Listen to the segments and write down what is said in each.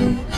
Thank you.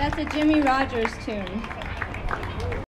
That's a Jimmy Rogers tune.